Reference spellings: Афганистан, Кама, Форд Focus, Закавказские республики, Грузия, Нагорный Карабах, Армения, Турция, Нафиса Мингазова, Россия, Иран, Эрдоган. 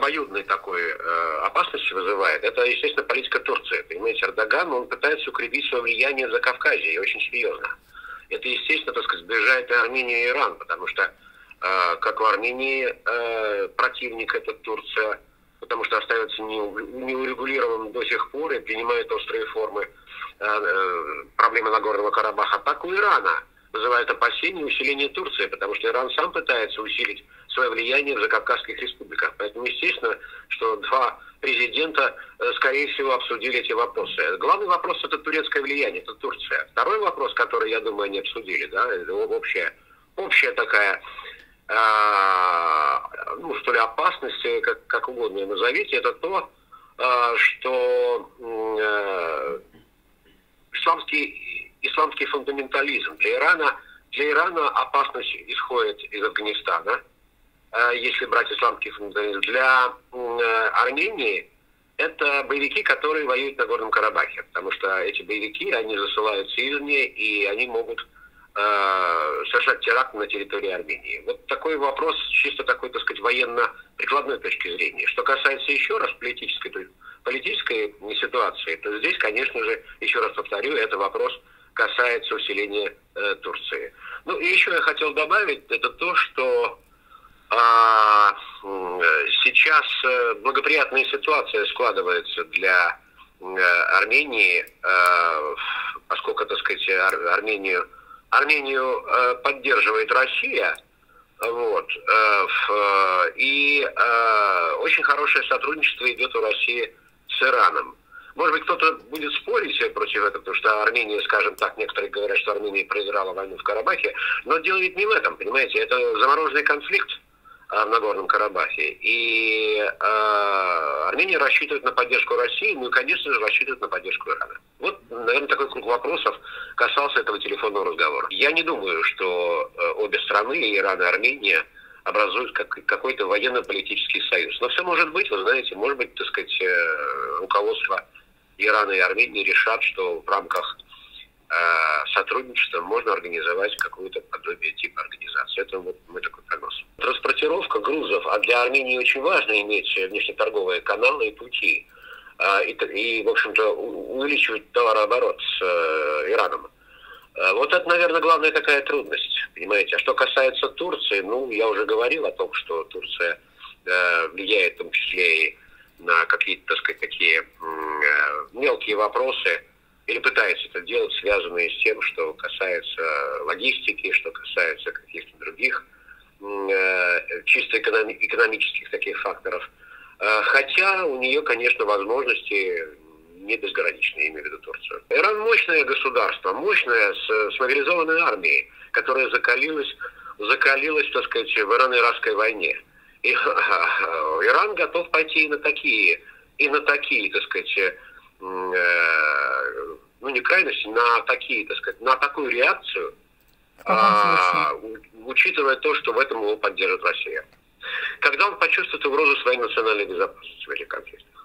обоюдной такой опасности вызывает, это, естественно, политика Турции. Понимаете, Эрдоган, он пытается укрепить свое влияние в Закавказье, и очень серьезно. Это, естественно, так сказать, сближает и Армению, и Иран, потому что, как в Армении, противник это Турция, потому что остается неурегулированным до сих пор и принимает острые формы проблемы Нагорного Карабаха, так у Ирана вызывает опасения усиление Турции, потому что Иран сам пытается усилить свое влияние в Закавказских республиках. Поэтому естественно, что два президента, скорее всего, обсудили эти вопросы. Главный вопрос – это турецкое влияние, это Турция. Второй вопрос, который, я думаю, они обсудили, да, это общая такая, ну, что ли, опасность, как угодно назовите, это то, что исламский фундаментализм. Для Ирана опасность исходит из Афганистана, если брать исламский фундаментализм. Для Армении это боевики, которые воюют на Нагорном Карабахе, потому что эти боевики, они засылаются извне, и они могут совершать теракт на территории Армении. Вот такой вопрос, чисто такой, так сказать, военно-прикладной точки зрения. Что касается еще раз политической ситуации, то здесь, конечно же, еще раз повторю, это вопрос касается усиления Турции. Ну и еще я хотел добавить, это то, что сейчас благоприятная ситуация складывается для Армении, поскольку, так сказать, Армению поддерживает Россия, вот, и очень хорошее сотрудничество идет у России с Ираном. Может быть, кто-то будет спорить против этого, потому что Армения, скажем так, некоторые говорят, что Армения проиграла войну в Карабахе, но дело ведь не в этом, понимаете, это замороженный конфликт в Нагорном Карабахе, и Армения рассчитывает на поддержку России, ну и, конечно же, рассчитывает на поддержку Ирана. Вот, наверное, такой круг вопросов касался этого телефонного разговора. Я не думаю, что обе страны, и Иран, и Армения, образуют какой-то военно-политический союз. Но все может быть, вы знаете, может быть, так сказать, руководство Ирана и Армении решат, что в рамках сотрудничества можно организовать какое-то подобие типа организации. Это вот мы такой прогноз. Транспортировка грузов, а для Армении очень важно иметь внешнеторговые каналы и пути, и в общем-то, увеличивать товарооборот с Ираном. Вот это, наверное, главная такая трудность, понимаете. А что касается Турции, ну, я уже говорил о том, что Турция влияет в том числе и на какие-то, так сказать, такие мелкие вопросы, или пытается это делать, связанные с тем, что касается логистики, что касается каких-то других чисто экономических таких факторов. Хотя у нее, конечно, возможности не безграничные, я имею в виду Турцию. Иран мощное государство, мощное, с мобилизованной армией, которая закалилась, так сказать, в Ирано-Иракской войне. И Иран готов пойти и на такие, так сказать, ну не крайности, на такие, так сказать, на такую реакцию, учитывая то, что в этом его поддержит Россия. Когда он почувствует угрозу своей национальной безопасности в этих конфликтах?